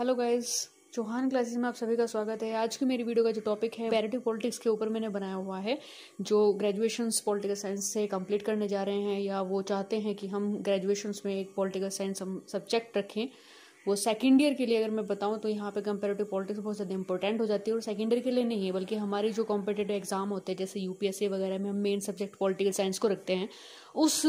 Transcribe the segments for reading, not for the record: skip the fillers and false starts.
Hello guys, Chauhan classes में आप सभी का स्वागत है। आज की मेरी वीडियो का जो टॉपिक है कंपैरेटिव पॉलिटिक्स के ऊपर मैंने बनाया हुआ है। जो ग्रेजुएशंस पॉलिटिकल साइंस से कंप्लीट करने जा रहे हैं या वो चाहते हैं कि हम ग्रेजुएशंस में एक पॉलिटिकल साइंस सब्जेक्ट रखें, वो सेकेंड ईयर के लिए अगर मैं बताऊं तो यहाँ पे कंपैरेटिव पॉलिटिक्स बहुत ज़्यादा इंपॉर्टेंट हो जाती है। और सेकेंड ईयर के लिए नहीं है बल्कि हमारे जो कॉम्पिटेटिव एग्जाम होते हैं जैसे यूपीएससी वगैरह में हम मेन सब्जेक्ट पॉलिटिकल साइंस को रखते हैं, उस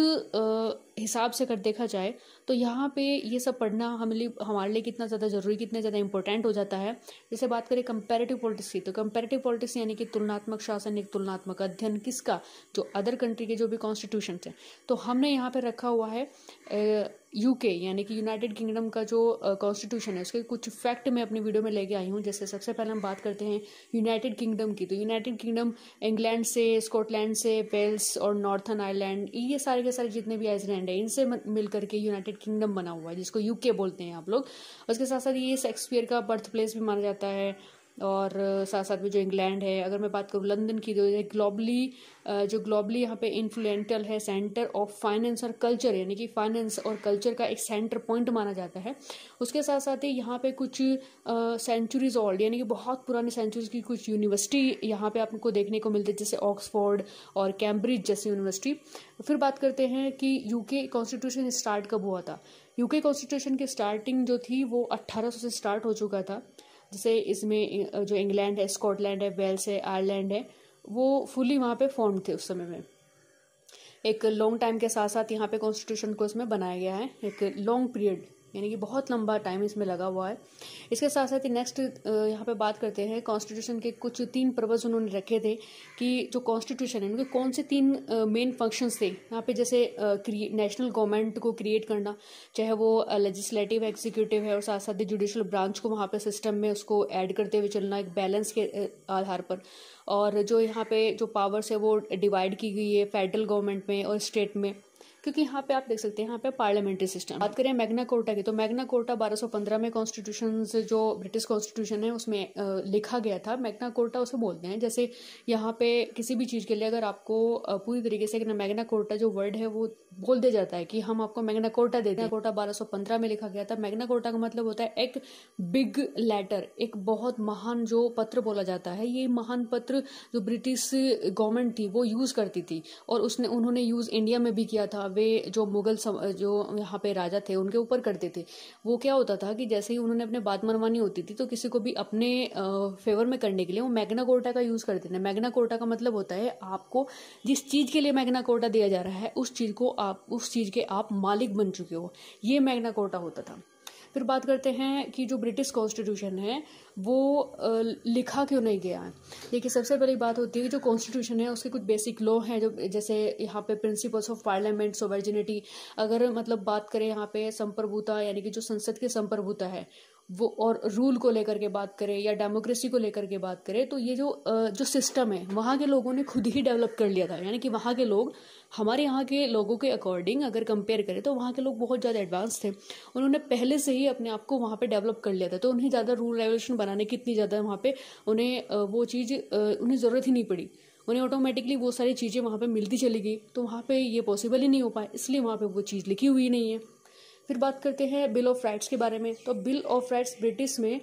हिसाब से अगर देखा जाए तो यहाँ पे ये सब पढ़ना हमारे लिए कितना ज़्यादा ज़रूरी, कितना ज़्यादा इंपॉर्टेंट हो जाता है। जैसे बात करें कंपैरेटिव पॉलिटिक्स की, तो कंपैरेटिव पॉलिटिक्स यानी कि तुलनात्मक शासन, एक तुलनात्मक अध्ययन किसका, जो अदर कंट्री के जो भी कॉन्स्टिट्यूशन हैं। तो हमने यहाँ पे रखा हुआ है यूके यानी कि यूनाइटेड किंगडम का जो कॉन्स्टिट्यूशन है उसके कुछ फैक्ट मैं अपनी वीडियो में लेके आई हूँ। जैसे सबसे पहले हम बात करते हैं यूनाइटेड किंगडम की, तो यूनाइटेड किंगडम इंग्लैंड से, स्कॉटलैंड से, वेल्स और नॉर्थर्न आयरलैंड, ये सारे के सारे जितने भी आइसलैंड है इनसे मिल करके यूनाइटेड किंगडम बना हुआ है जिसको यूके बोलते हैं आप लोग। उसके साथ साथ ये शेक्सपियर का बर्थ प्लेस भी माना जाता है। और साथ साथ में जो इंग्लैंड है, अगर मैं बात करूँ लंदन की, तो ग्लोबली यहाँ पे इन्फ्लुएंटल है, सेंटर ऑफ फाइनेंस और कल्चर यानी कि फाइनेंस और कल्चर का एक सेंटर पॉइंट माना जाता है। उसके साथ साथ ही यहाँ पे कुछ सेंचुरीज ओल्ड यानी कि बहुत पुरानी सेंचुरीज की कुछ यूनिवर्सिटी यहाँ पे आपको देखने को मिलती है जैसे ऑक्सफोर्ड और कैम्ब्रिज जैसी यूनिवर्सिटी। फिर बात करते हैं कि यूके कॉन्स्टिट्यूशन स्टार्ट कब हुआ था। यूके कॉन्स्टिट्यूशन की स्टार्टिंग जो थी वो 1800 से स्टार्ट हो चुका था। जैसे इसमें जो इंग्लैंड है, स्कॉटलैंड है, वेल्स है, आयरलैंड है, वो फुली वहाँ पे फॉर्म थे उस समय में। एक लॉन्ग टाइम के साथ साथ यहाँ पे कॉन्स्टिट्यूशन को इसमें बनाया गया है, एक लॉन्ग पीरियड यानी कि बहुत लंबा टाइम इसमें लगा हुआ है। इसके साथ साथ ही नेक्स्ट यहाँ पे बात करते हैं कॉन्स्टिट्यूशन के कुछ 3 प्रवचन उन्होंने रखे थे कि जो कॉन्स्टिट्यूशन है उनके कौन से 3 मेन फंक्शंस थे यहाँ पे। जैसे नेशनल गवर्नमेंट को क्रिएट करना, चाहे वो लेजिस्लेटिव एग्जीक्यूटिव है, और साथ साथ ही जुडिशल ब्रांच को वहाँ पे सिस्टम में उसको ऐड करते हुए चलना एक बैलेंस के आधार पर। और जो यहाँ पे जो पावर्स है वो डिवाइड की गई है फेडरल गवर्नमेंट में और स्टेट में, क्योंकि यहाँ पे आप देख सकते हैं यहाँ पे पार्लियामेंट्री सिस्टम। बात करें मैग्ना कोर्टा की, तो मैग्ना कोर्टा 1215 में कॉन्स्टिट्यूशन से जो ब्रिटिश कॉन्स्टिट्यूशन है उसमें लिखा गया था। मैग्ना कोर्टा उसे बोलते हैं। जैसे यहाँ पे किसी भी चीज़ के लिए अगर आपको पूरी तरीके से मैग्ना कोर्टा जो वर्ड है वो बोल दिया जाता है कि हम आपको मैग्ना कोर्टा दे दें। कोर्टा 1215 में लिखा गया था। मैग्ना कोर्टा का मतलब होता है एक बिग लेटर, एक बहुत महान जो पत्र बोला जाता है। ये महान पत्र जो ब्रिटिश गवर्नमेंट थी वो यूज़ करती थी और उन्होंने यूज़ इंडिया में भी किया था। वे जो मुगल जो यहाँ पे राजा थे उनके ऊपर करते थे। वो क्या होता था कि जैसे ही उन्होंने अपने बात मनवानी होती थी तो किसी को भी अपने फेवर में करने के लिए वो मैग्ना कोर्टा का यूज़ करते थे। मैग्ना कोर्टा का मतलब होता है आपको जिस चीज़ के लिए मैग्ना कोर्टा दिया जा रहा है उस चीज़ के आप मालिक बन चुके हो, ये मैग्ना कोर्टा होता था। फिर बात करते हैं कि जो ब्रिटिश कॉन्स्टिट्यूशन है वो लिखा क्यों नहीं गया है। देखिए, सबसे पहली बात होती है कि जो कॉन्स्टिट्यूशन है उसके कुछ बेसिक लॉ हैं, जो जैसे यहाँ पे प्रिंसिपल्स ऑफ पार्लियामेंट, सोवर्जिनिटी, अगर मतलब बात करें यहाँ पे संप्रभुता यानी कि जो संसद की संप्रभुता है वो, और रूल को लेकर के बात करें या डेमोक्रेसी को लेकर के बात करें तो ये जो सिस्टम है वहाँ के लोगों ने खुद ही डेवलप कर लिया था। यानी कि वहाँ के लोग हमारे यहाँ के लोगों के अकॉर्डिंग अगर कंपेयर करें तो वहाँ के लोग बहुत ज़्यादा एडवांस थे। उन्होंने पहले से ही अपने आप को वहाँ पे डेवलप कर लिया था तो उन्हें ज़्यादा रूल रेगुलेशन बनाने की इतनी ज़्यादा वहाँ पे उन्हें ज़रूरत ही नहीं पड़ी। उन्हें ऑटोमेटिकली वो सारी चीज़ें वहाँ पे मिलती चली गई तो वहाँ पे ये पॉसिबल ही नहीं हो पाए, इसलिए वहाँ पे वो चीज़ लिखी हुई नहीं है। फिर बात करते हैं बिल ऑफ राइट्स के बारे में। तो बिल ऑफ राइट्स ब्रिटिश में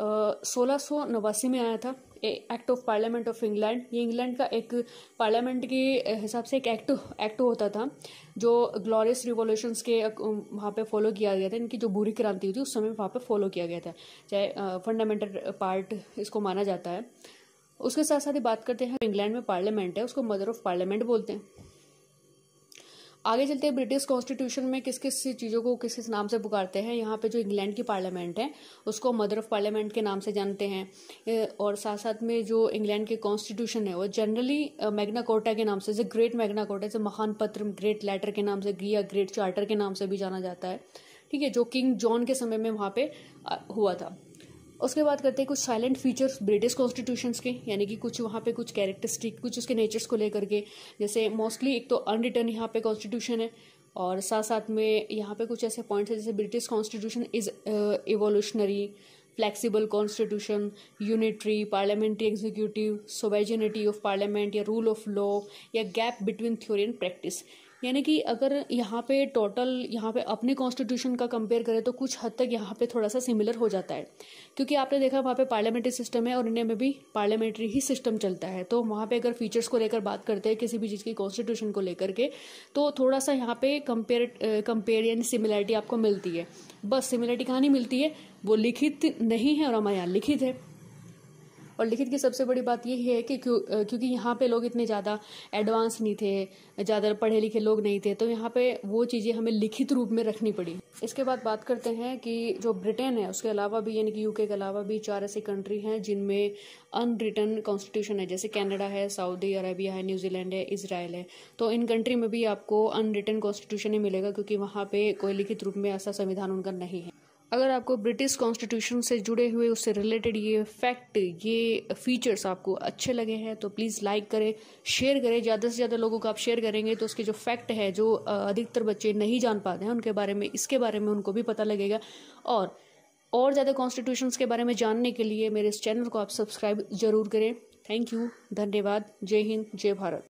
1689 में आया था, act of parliament of England. ये इंग्लैंड का एक पार्लियामेंट के हिसाब से एक एक्ट होता था जो ग्लोरियस रिवॉल्यूशंस के वहाँ पे फॉलो किया गया था। इनकी जो बुरी क्रांति हुई थी उस समय वहाँ पे फॉलो किया गया था, चाहे फंडामेंटल पार्ट इसको माना जाता है। उसके साथ साथ ही बात करते हैं इंग्लैंड में पार्लियामेंट है उसको मदर ऑफ पार्लियामेंट बोलते हैं। आगे चलते हैं ब्रिटिश कॉन्स्टिट्यूशन में किस किस चीज़ों को किस किस नाम से पुकारते हैं। यहाँ पे जो इंग्लैंड की पार्लियामेंट है उसको मदर ऑफ पार्लियामेंट के नाम से जानते हैं। और साथ साथ में जो इंग्लैंड के कॉन्स्टिट्यूशन है वो जनरली मैग्ना कोर्टा के नाम से, जैसे ग्रेट मैग्ना कोर्टा, जैसे महान पत्र, ग्रेट लेटर के नाम से या ग्रेट चार्टर के नाम से भी जाना जाता है, ठीक है, जो किंग जॉन के समय में वहाँ पे हुआ था। उसके बाद करते हैं कुछ साइलेंट फीचर्स ब्रिटिश कॉन्स्टिट्यूशंस के, यानी कि कुछ वहाँ पे कुछ कैरेक्टरिस्टिक, कुछ उसके नेचर्स को लेकर के। जैसे मोस्टली एक तो अनरिटन यहाँ पे कॉन्स्टिट्यूशन है और साथ साथ में यहाँ पे कुछ ऐसे पॉइंट्स हैं जैसे British constitution is evolutionary, flexible constitution, unitary, parliamentary executive, sovereignty of parliament या रूल ऑफ लॉ या gap between theory and practice. यानी कि अगर यहाँ पे टोटल यहाँ पे अपने कॉन्स्टिट्यूशन का कंपेयर करें तो कुछ हद तक यहाँ पे थोड़ा सा सिमिलर हो जाता है, क्योंकि आपने देखा वहाँ पे पार्लियामेंट्री सिस्टम है और इंडिया में भी पार्लियामेंट्री ही सिस्टम चलता है। तो वहाँ पे अगर फीचर्स को लेकर बात करते हैं किसी भी चीज़ की कॉन्स्टिट्यूशन को लेकर के, तो थोड़ा सा यहाँ पे कंपेयर यानी सिमिलरिटी आपको मिलती है। बस सिमिलरिटी कहाँ नहीं मिलती है, वो लिखित नहीं है और हमारे यहाँ लिखित है। और लिखित की सबसे बड़ी बात यही है कि क्योंकि यहाँ पे लोग इतने ज़्यादा एडवांस नहीं थे, ज़्यादा पढ़े लिखे लोग नहीं थे, तो यहाँ पे वो चीज़ें हमें लिखित रूप में रखनी पड़ी। इसके बाद बात करते हैं कि जो ब्रिटेन है उसके अलावा भी यानी कि यूके के अलावा भी 4 ऐसी कंट्री हैं जिनमें अनरिटन कॉन्स्टिट्यूशन है, जैसे कनाडा है, सऊदी अरेबिया है, न्यूजीलैंड है, इसराइल है। तो इन कंट्री में भी आपको अनरिटन कॉन्स्टिट्यूशन ही मिलेगा, क्योंकि वहाँ पे कोई लिखित रूप में ऐसा संविधान उनका नहीं है। अगर आपको ब्रिटिश कॉन्स्टिट्यूशन से जुड़े हुए उससे रिलेटेड ये फैक्ट, ये फीचर्स आपको अच्छे लगे हैं तो प्लीज़ लाइक करें, शेयर करें। ज़्यादा से ज़्यादा लोगों को आप शेयर करेंगे तो उसके जो फैक्ट है जो अधिकतर बच्चे नहीं जान पाते हैं उनके बारे में, इसके बारे में उनको भी पता लगेगा। और ज़्यादा कॉन्स्टिट्यूशंस के बारे में जानने के लिए मेरे इस चैनल को आप सब्सक्राइब जरूर करें। थैंक यू, धन्यवाद, जय हिंद, जय भारत।